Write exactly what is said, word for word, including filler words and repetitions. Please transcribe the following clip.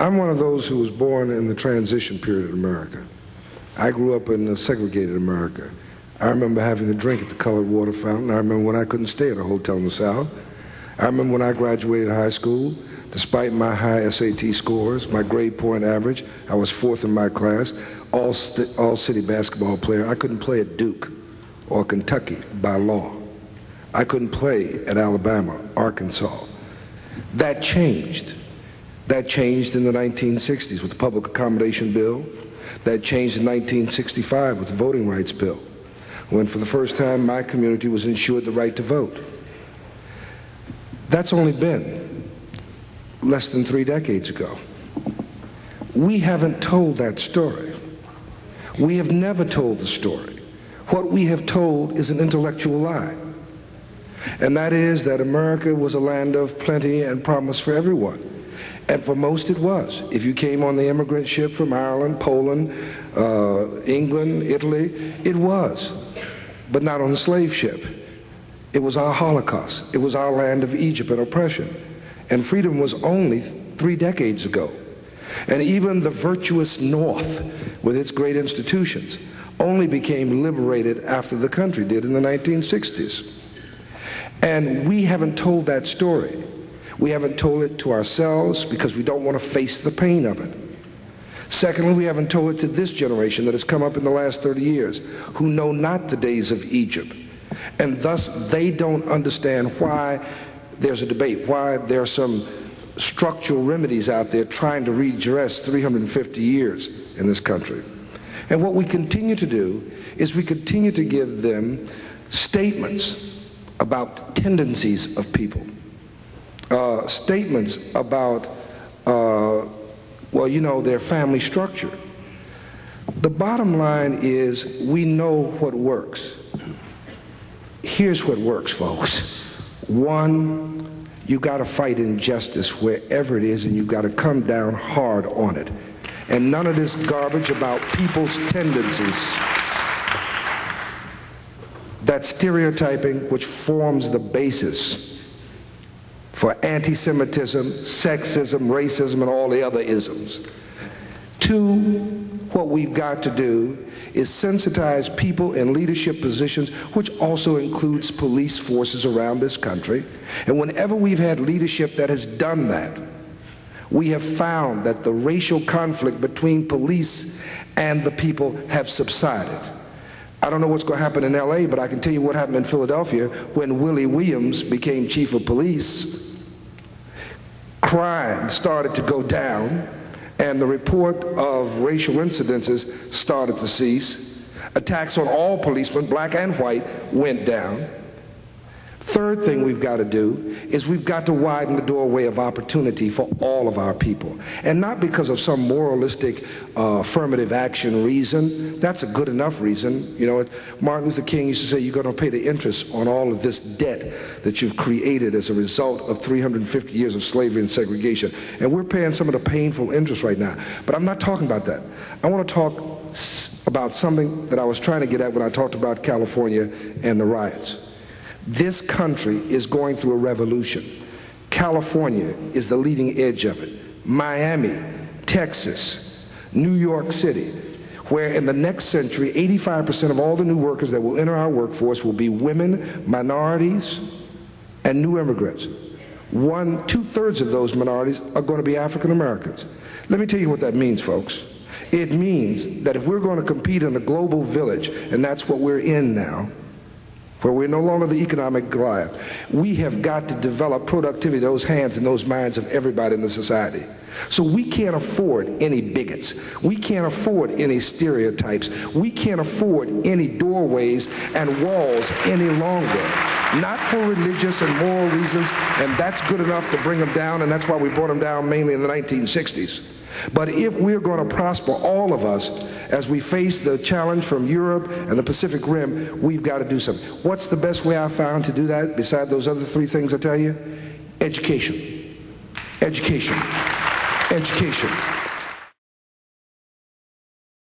I'm one of those who was born in the transition period in America. I grew up in a segregated America. I remember having a drink at the colored water fountain. I remember when I couldn't stay at a hotel in the South. I remember when I graduated high school, despite my high S A T scores, my grade point average, I was fourth in my class, all, st all city basketball player. I couldn't play at Duke or Kentucky by law. I couldn't play at Alabama, Arkansas. That changed. That changed in the nineteen sixties with the Public Accommodation Bill. That changed in nineteen sixty-five with the Voting Rights Bill, when for the first time my community was ensured the right to vote. That's only been less than three decades ago. We haven't told that story. We have never told the story. What we have told is an intellectual lie. And that is that America was a land of plenty and promise for everyone. And for most it was. If you came on the immigrant ship from Ireland, Poland, uh, England, Italy, it was. But not on the slave ship. It was our Holocaust. It was our land of Egypt and oppression. And freedom was only three decades ago. And even the virtuous North, with its great institutions, only became liberated after the country did in the nineteen sixties. And we haven't told that story. We haven't told it to ourselves because we don't want to face the pain of it. Secondly, we haven't told it to this generation that has come up in the last thirty years, who know not the days of Egypt. And thus, they don't understand why there's a debate, why there are some structural remedies out there trying to redress three hundred fifty years in this country. And what we continue to do is we continue to give them statements about tendencies of people. Uh, statements about, uh, well, you know, their family structure. The bottom line is we know what works. Here's what works, folks. One, you got to fight injustice wherever it is, and you got to come down hard on it. And none of this garbage about people's tendencies. That stereotyping which forms the basis for anti-Semitism, sexism, racism, and all the other isms. Two, what we've got to do is sensitize people in leadership positions, which also includes police forces around this country. And whenever we've had leadership that has done that, we have found that the racial conflict between police and the people have subsided. I don't know what's going to happen in L A, but I can tell you what happened in Philadelphia when Willie Williams became chief of police. Crime started to go down, and the report of racial incidences started to cease. Attacks on all policemen, black and white, went down. Third thing we've got to do is we've got to widen the doorway of opportunity for all of our people. And not because of some moralistic uh, affirmative action reason. That's a good enough reason. You know, Martin Luther King used to say, you're going to pay the interest on all of this debt that you've created as a result of three hundred fifty years of slavery and segregation. And we're paying some of the painful interest right now. But I'm not talking about that. I want to talk about something that I was trying to get at when I talked about California and the riots. This country is going through a revolution. California is the leading edge of it. Miami, Texas, New York City, where in the next century, eighty-five percent of all the new workers that will enter our workforce will be women, minorities, and new immigrants. One, two-thirds of those minorities are going to be African Americans. Let me tell you what that means, folks. It means that if we're going to compete in a global village, and that's what we're in now, where we're no longer the economic Goliath, we have got to develop productivity, those hands and those minds of everybody in the society. So we can't afford any bigots. We can't afford any stereotypes. We can't afford any doorways and walls any longer. Not for religious and moral reasons, and that's good enough to bring them down, and that's why we brought them down mainly in the nineteen sixties. But if we're going to prosper, all of us, as we face the challenge from Europe and the Pacific Rim, we've got to do something. What's the best way I found to do that, besides those other three things I tell you? Education. Education. Education.